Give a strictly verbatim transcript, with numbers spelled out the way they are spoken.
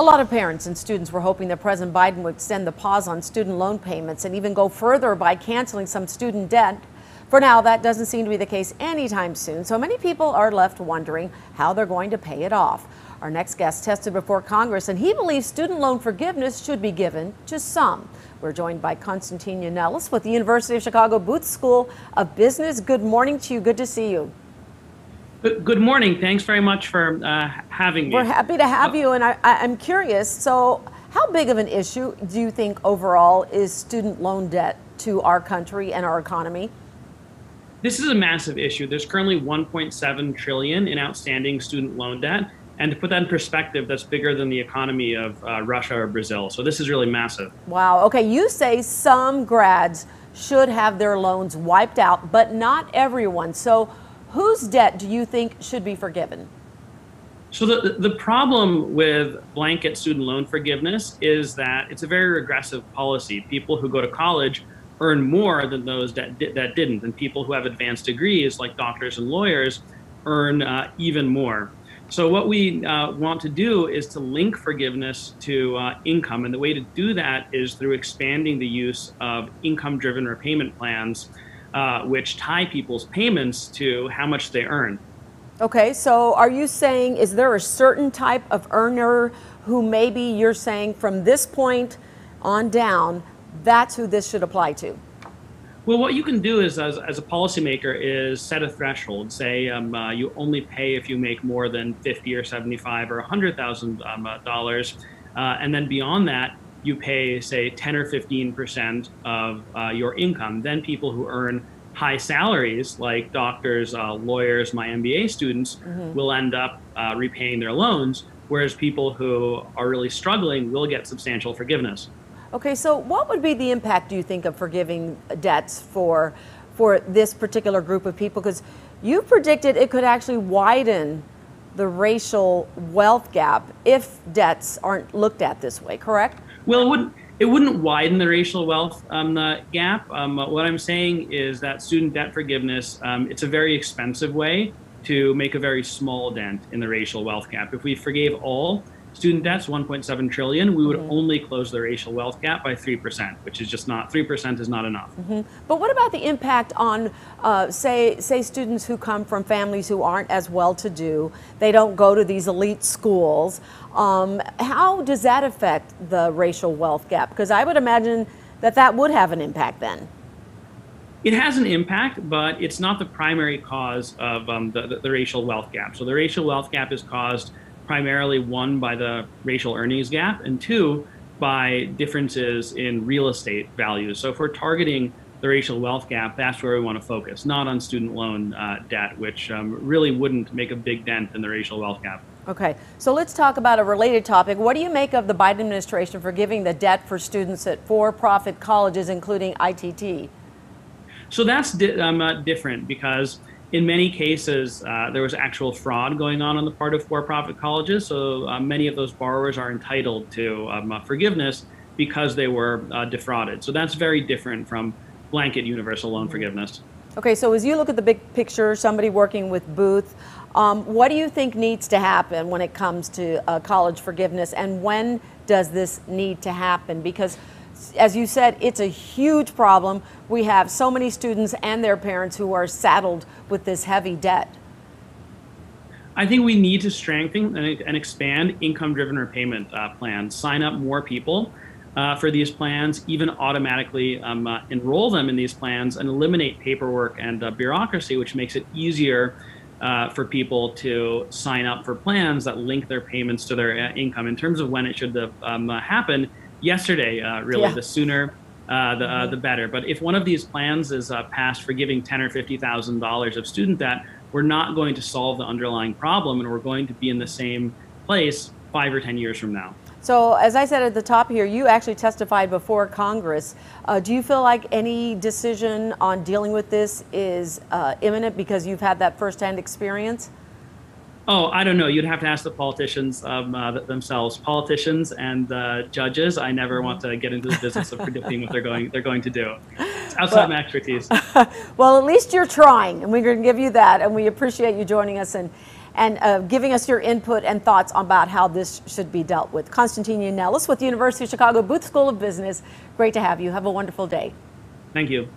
A lot of parents and students were hoping that President Biden would extend the pause on student loan payments and even go further by canceling some student debt. For now, that doesn't seem to be the case anytime soon, so many people are left wondering how they're going to pay it off. Our next guest tested before Congress, and he believes student loan forgiveness should be given to some. We're joined by Constantine Yannelis with the University of Chicago Booth School of Business. Good morning to you. Good to see you. Good morning. Thanks very much for uh, having me. We're happy to have you, and I, I'm curious, so how big of an issue do you think overall is student loan debt to our country and our economy? This is a massive issue. There's currently one point seven trillion dollars in outstanding student loan debt, and to put that in perspective, that's bigger than the economy of uh, Russia or Brazil, so this is really massive. Wow. Okay, you say some grads should have their loans wiped out, but not everyone. So whose debt do you think should be forgiven? So the, the problem with blanket student loan forgiveness is that it's a very regressive policy. People who go to college earn more than those that, di that didn't, and people who have advanced degrees like doctors and lawyers earn uh, even more. So what we uh, want to do is to link forgiveness to uh, income, and the way to do that is through expanding the use of income-driven repayment plans, Uh, which tie people's payments to how much they earn. Okay, so are you saying, is there a certain type of earner who maybe you're saying from this point on down, that's who this should apply to? Well, what you can do is, as, as a policymaker, is set a threshold. Say um, uh, you only pay if you make more than fifty or seventy-five or one hundred thousand dollars, um, uh, dollars, uh, and then beyond that, you pay, say, ten or fifteen percent of uh, your income. Then people who earn high salaries, like doctors, uh, lawyers, my M B A students, mm-hmm. will end up uh, repaying their loans, whereas people who are really struggling will get substantial forgiveness. Okay, so what would be the impact, do you think, of forgiving debts for, for this particular group of people? Because you predicted it could actually widen the racial wealth gap if debts aren't looked at this way, correct? Well, it wouldn't, it wouldn't widen the racial wealth um, the gap. Um, what I'm saying is that student debt forgiveness, um, it's a very expensive way to make a very small dent in the racial wealth gap. If we forgave all student debts, one point seven trillion dollars, we would mm-hmm. only close the racial wealth gap by three percent, which is just not, three percent is not enough. Mm-hmm. But what about the impact on, uh, say, say students who come from families who aren't as well-to-do, they don't go to these elite schools, um, how does that affect the racial wealth gap? Because I would imagine that that would have an impact then. It has an impact, but it's not the primary cause of um, the, the, the racial wealth gap. So the racial wealth gap is caused primarily, one, by the racial earnings gap, and two, by differences in real estate values. So if we're targeting the racial wealth gap, that's where we want to focus, not on student loan uh, debt, which um, really wouldn't make a big dent in the racial wealth gap. Okay, so let's talk about a related topic. What do you make of the Biden administration forgiving the debt for students at for-profit colleges, including I T T? So that's di um, uh, different because in many cases, uh, there was actual fraud going on on the part of for-profit colleges, so uh, many of those borrowers are entitled to um, uh, forgiveness because they were uh, defrauded. So that's very different from blanket universal loan forgiveness. Okay, so as you look at the big picture, somebody working with Booth, um, what do you think needs to happen when it comes to uh, college forgiveness, and when does this need to happen? Because, as you said, it's a huge problem. We have so many students and their parents who are saddled with this heavy debt. I think we need to strengthen and expand income-driven repayment uh, plans, sign up more people uh, for these plans, even automatically um, uh, enroll them in these plans, and eliminate paperwork and uh, bureaucracy, which makes it easier uh, for people to sign up for plans that link their payments to their uh, income. In terms of when it should um, uh, happen, yesterday, uh, really, yeah. the sooner, uh, the, uh, the better. But if one of these plans is uh, passed for giving ten or fifty thousand dollars of student debt, we're not going to solve the underlying problem, and we're going to be in the same place five or ten years from now. So as I said at the top here, you actually testified before Congress. Uh, do you feel like any decision on dealing with this is uh, imminent because you've had that firsthand experience? Oh, I don't know. You'd have to ask the politicians um, uh, themselves. Politicians and uh, judges. I never want to get into the business of predicting what they're going they're going to do. It's outside well, my expertise. Well, at least you're trying, and we're going to give you that. And we appreciate you joining us and and uh, giving us your input and thoughts about how this should be dealt with. Constantine Yannelis with the University of Chicago Booth School of Business. Great to have you. Have a wonderful day. Thank you.